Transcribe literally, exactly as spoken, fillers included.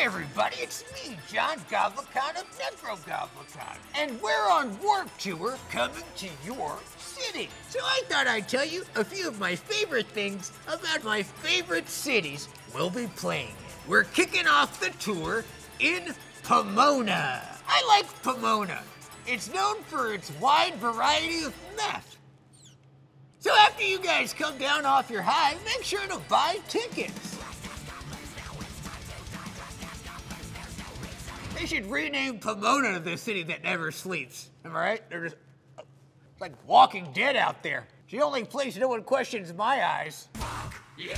Hi everybody, it's me, John Goblikon of Nekrogoblikon, and we're on Warped Tour coming to your city. So I thought I'd tell you a few of my favorite things about my favorite cities we'll be playing in. We're kicking off the tour in Pomona. I like Pomona. It's known for its wide variety of meth. So after you guys come down off your high, make sure to buy tickets. They should rename Pomona the city that never sleeps. Am I right? They're just like Walking Dead out there. It's the only place no one questions my eyes. Fuck you.